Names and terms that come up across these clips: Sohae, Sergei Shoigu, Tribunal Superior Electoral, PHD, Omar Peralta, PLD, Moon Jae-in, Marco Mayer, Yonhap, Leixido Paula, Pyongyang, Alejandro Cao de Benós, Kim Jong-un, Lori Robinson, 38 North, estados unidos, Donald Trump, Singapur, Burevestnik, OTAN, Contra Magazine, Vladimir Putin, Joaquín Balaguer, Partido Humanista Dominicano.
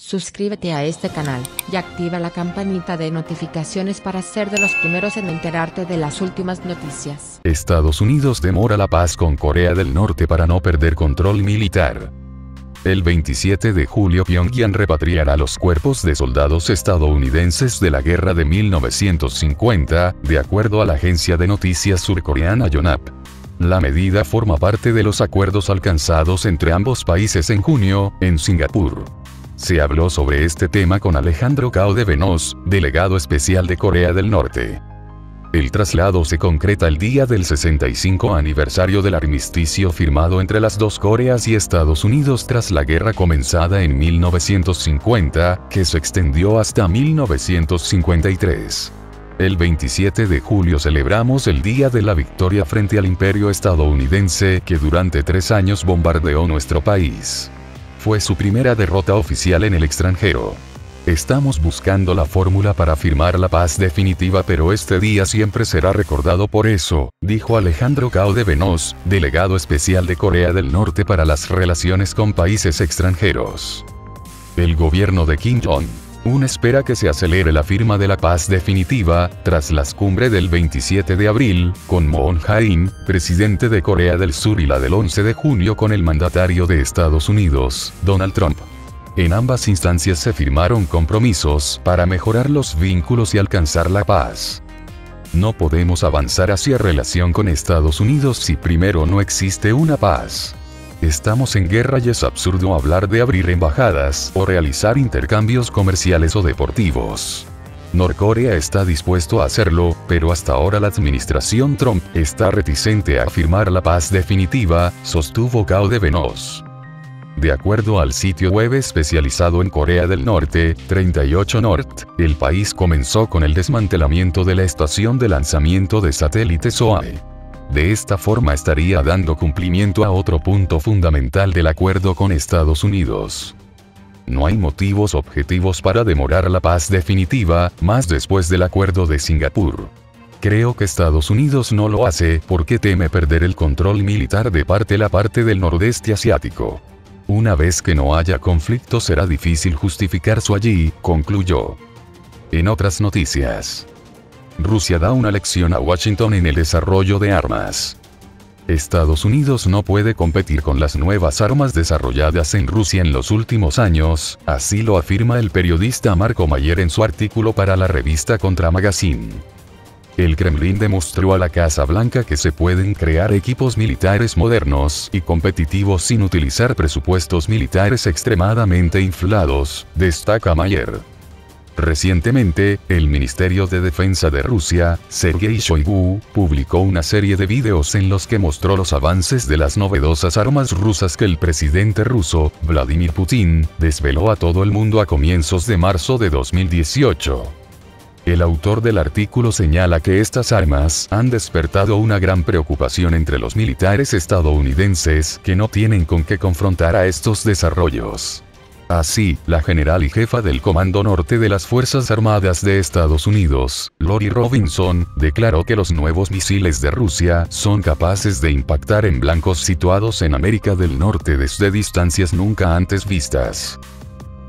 Suscríbete a este canal y activa la campanita de notificaciones para ser de los primeros en enterarte de las últimas noticias. Estados Unidos demora la paz con Corea del Norte para no perder control militar. El 27 de julio Pyongyang repatriará los cuerpos de soldados estadounidenses de la guerra de 1950, de acuerdo a la agencia de noticias surcoreana Yonhap. La medida forma parte de los acuerdos alcanzados entre ambos países en junio, en Singapur. Se habló sobre este tema con Alejandro Cao de Benós, delegado especial de Corea del Norte. El traslado se concreta el día del 65 aniversario del armisticio firmado entre las dos Coreas y Estados Unidos tras la guerra comenzada en 1950, que se extendió hasta 1953. El 27 de julio celebramos el Día de la Victoria frente al Imperio estadounidense que durante 3 años bombardeó nuestro país. Fue su primera derrota oficial en el extranjero. Estamos buscando la fórmula para firmar la paz definitiva, pero este día siempre será recordado por eso, dijo Alejandro Cao de Benós, delegado especial de Corea del Norte para las relaciones con países extranjeros. El gobierno de Kim Jong-un espera que se acelere la firma de la paz definitiva, tras la cumbre del 27 de abril, con Moon Jae-in, presidente de Corea del Sur, y la del 11 de junio con el mandatario de Estados Unidos, Donald Trump. En ambas instancias se firmaron compromisos para mejorar los vínculos y alcanzar la paz. No podemos avanzar hacia relación con Estados Unidos si primero no existe una paz. Estamos en guerra y es absurdo hablar de abrir embajadas o realizar intercambios comerciales o deportivos. Norcorea está dispuesto a hacerlo, pero hasta ahora la administración Trump está reticente a firmar la paz definitiva, sostuvo Cao de Benós. De acuerdo al sitio web especializado en Corea del Norte, 38 North, el país comenzó con el desmantelamiento de la estación de lanzamiento de satélites Sohae. De esta forma estaría dando cumplimiento a otro punto fundamental del acuerdo con Estados Unidos. No hay motivos objetivos para demorar la paz definitiva, más después del acuerdo de Singapur. Creo que Estados Unidos no lo hace porque teme perder el control militar de la parte del nordeste asiático. Una vez que no haya conflicto será difícil justificar su allí, concluyó. En otras noticias. Rusia da una lección a Washington en el desarrollo de armas. Estados Unidos no puede competir con las nuevas armas desarrolladas en Rusia en los últimos años, así lo afirma el periodista Marco Mayer en su artículo para la revista Contra Magazine. El Kremlin demostró a la Casa Blanca que se pueden crear equipos militares modernos y competitivos sin utilizar presupuestos militares extremadamente inflados, destaca Mayer. Recientemente, el Ministerio de Defensa de Rusia, Sergei Shoigu, publicó una serie de videos en los que mostró los avances de las novedosas armas rusas que el presidente ruso, Vladimir Putin, desveló a todo el mundo a comienzos de marzo de 2018. El autor del artículo señala que estas armas han despertado una gran preocupación entre los militares estadounidenses que no tienen con qué confrontar a estos desarrollos. Así, la general y jefa del Comando Norte de las Fuerzas Armadas de Estados Unidos, Lori Robinson, declaró que los nuevos misiles de Rusia son capaces de impactar en blancos situados en América del Norte desde distancias nunca antes vistas.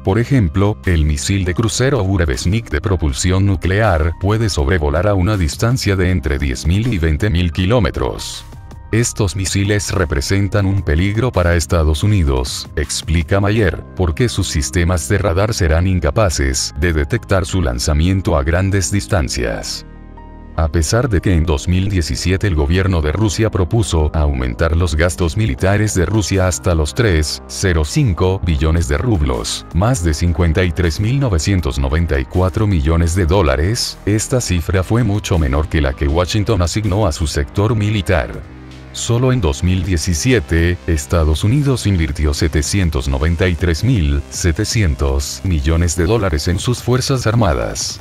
Por ejemplo, el misil de crucero Burevestnik de propulsión nuclear puede sobrevolar a una distancia de entre 10.000 y 20.000 kilómetros. Estos misiles representan un peligro para Estados Unidos, explica Mayer, porque sus sistemas de radar serán incapaces de detectar su lanzamiento a grandes distancias. A pesar de que en 2017 el gobierno de Rusia propuso aumentar los gastos militares de Rusia hasta los 3,05 billones de rublos, más de 53.994 millones de dólares, esta cifra fue mucho menor que la que Washington asignó a su sector militar. Solo en 2017, Estados Unidos invirtió 793.700 millones de dólares en sus Fuerzas Armadas.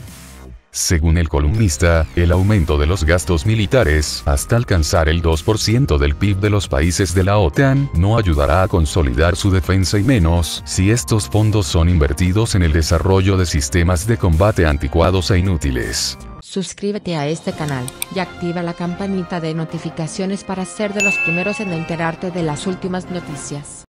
Según el columnista, el aumento de los gastos militares hasta alcanzar el 2% del PIB de los países de la OTAN no ayudará a consolidar su defensa, y menos si estos fondos son invertidos en el desarrollo de sistemas de combate anticuados e inútiles. Suscríbete a este canal y activa la campanita de notificaciones para ser de los primeros en enterarte de las últimas noticias.